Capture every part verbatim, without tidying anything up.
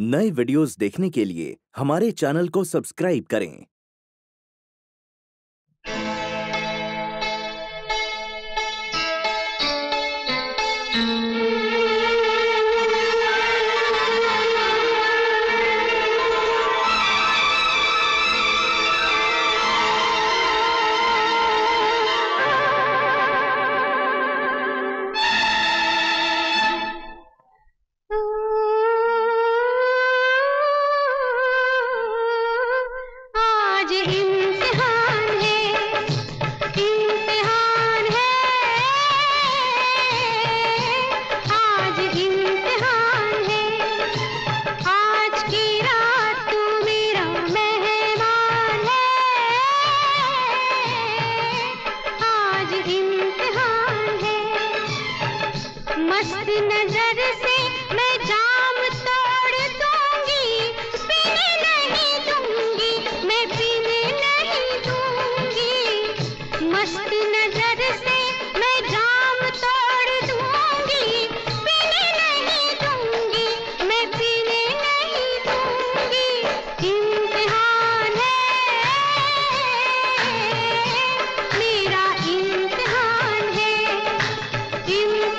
नए वीडियोस देखने के लिए हमारे चैनल को सब्सक्राइब करें। मस्त नजर से मैं जाम तोड़ दूंगी, पीने नहीं दूंगी, मैं पीने नहीं दूंगी। मस्त नजर से मैं जाम तोड़ दूंगी, पीने नहीं दूंगी, मैं पीने नहीं दूंगी। इम्तिहान है, मेरा इम्तिहान है, इम्तिहान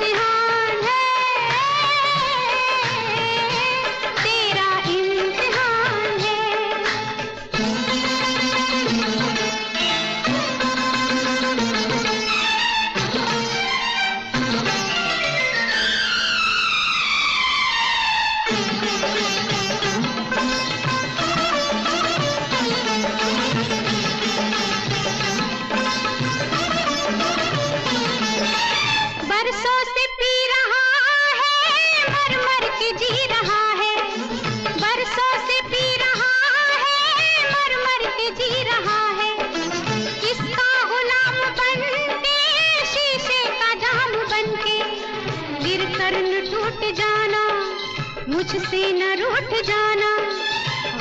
मुझसे न रूठ जाना।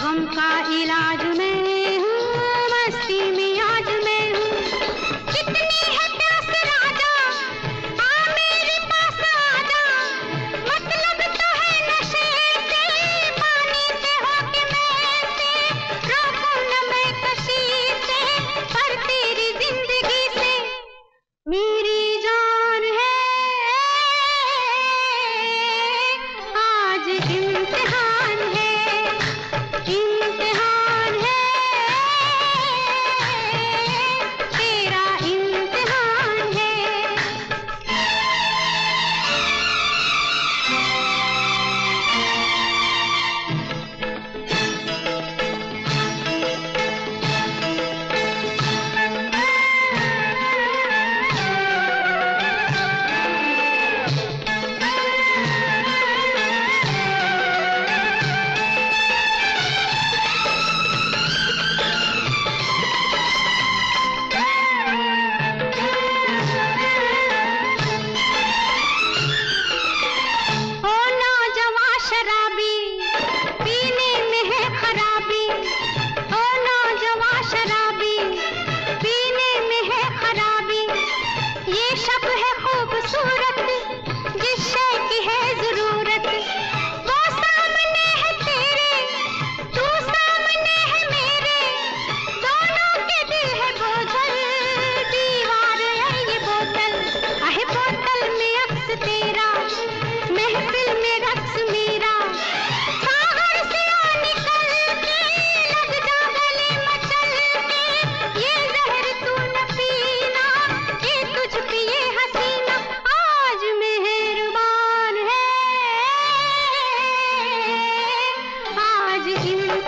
गम का इलाज मैं हूँ, मस्ती में आज मैं हूँ। कितनी है प्यास राजा, आ मेरे पास आजा। मतलब तो है नशे से, पानी से होके मैं से। रोकूं न मैं कशी से, पर तेरी जिंदगी से। मेरी जान है इम्तिहान है, इम्तिहान है, तेरा इम्तिहान है।